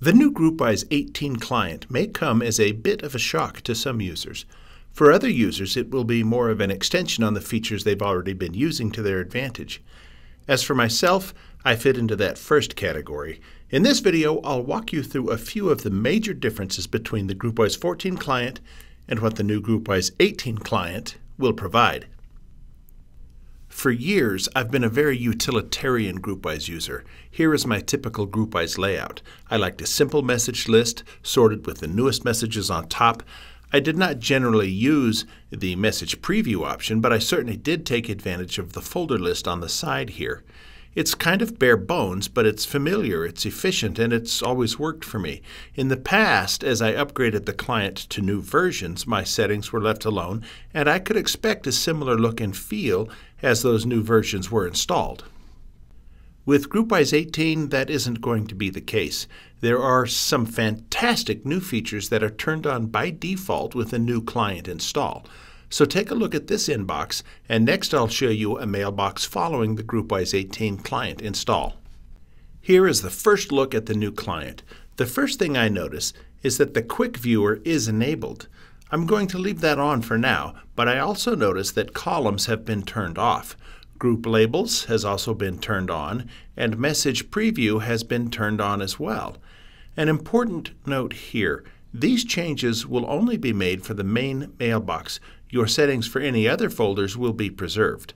The new GroupWise 18 client may come as a bit of a shock to some users. For other users, it will be more of an extension on the features they've already been using to their advantage. As for myself, I fit into that first category. In this video, I'll walk you through a few of the major differences between the GroupWise 14 client and what the new GroupWise 18 client will provide. For years, I've been a very utilitarian GroupWise user. Here is my typical GroupWise layout. I liked a simple message list, sorted with the newest messages on top. I did not generally use the message preview option, but I certainly did take advantage of the folder list on the side here. It's kind of bare bones, but it's familiar, it's efficient, and it's always worked for me. In the past, as I upgraded the client to new versions, my settings were left alone, and I could expect a similar look and feel as those new versions were installed. With GroupWise 18, that isn't going to be the case. There are some fantastic new features that are turned on by default with a new client install. So take a look at this inbox, and next I'll show you a mailbox following the GroupWise 18 client install. Here is the first look at the new client. The first thing I notice is that the Quick Viewer is enabled. I'm going to leave that on for now, but I also notice that columns have been turned off. Group Labels has also been turned on, and Message Preview has been turned on as well. An important note here. These changes will only be made for the main mailbox. Your settings for any other folders will be preserved.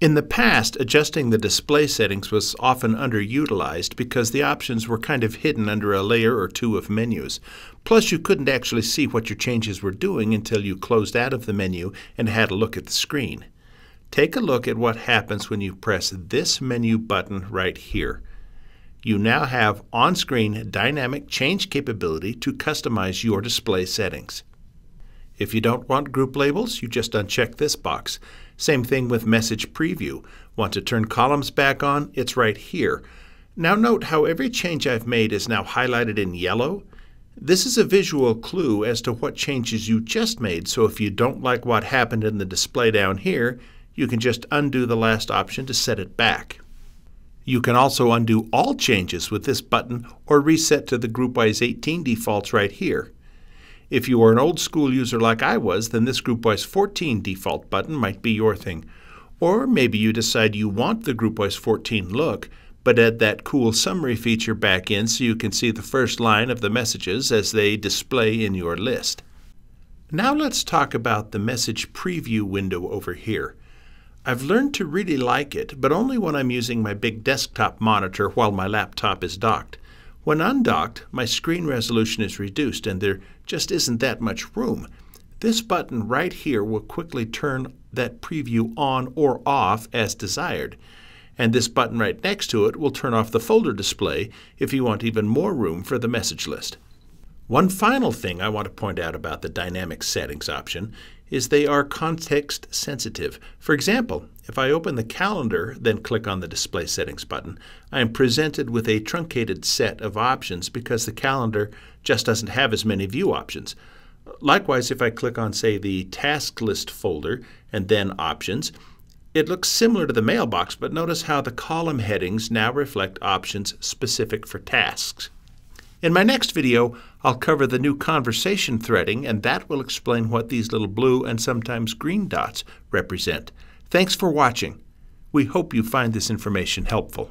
In the past, adjusting the display settings was often underutilized because the options were kind of hidden under a layer or two of menus. Plus, you couldn't actually see what your changes were doing until you closed out of the menu and had a look at the screen. Take a look at what happens when you press this menu button right here. You now have on-screen dynamic change capability to customize your display settings. If you don't want group labels, you just uncheck this box. Same thing with message preview. Want to turn columns back on? It's right here. Now note how every change I've made is now highlighted in yellow. This is a visual clue as to what changes you just made, so if you don't like what happened in the display down here, you can just undo the last option to set it back. You can also undo all changes with this button or reset to the GroupWise 18 defaults right here. If you are an old school user like I was, then this GroupWise 14 default button might be your thing. Or maybe you decide you want the GroupWise 14 look, but add that cool summary feature back in so you can see the first line of the messages as they display in your list. Now let's talk about the message preview window over here. I've learned to really like it, but only when I'm using my big desktop monitor while my laptop is docked. When undocked, my screen resolution is reduced and there just isn't that much room. This button right here will quickly turn that preview on or off as desired. And this button right next to it will turn off the folder display if you want even more room for the message list. One final thing I want to point out about the dynamic settings option is they are context sensitive. For example, if I open the calendar, then click on the display settings button, I am presented with a truncated set of options because the calendar just doesn't have as many view options. Likewise, if I click on, say, the task list folder and then options, it looks similar to the mailbox, but notice how the column headings now reflect options specific for tasks. In my next video, I'll cover the new conversation threading, and that will explain what these little blue and sometimes green dots represent. Thanks for watching. We hope you find this information helpful.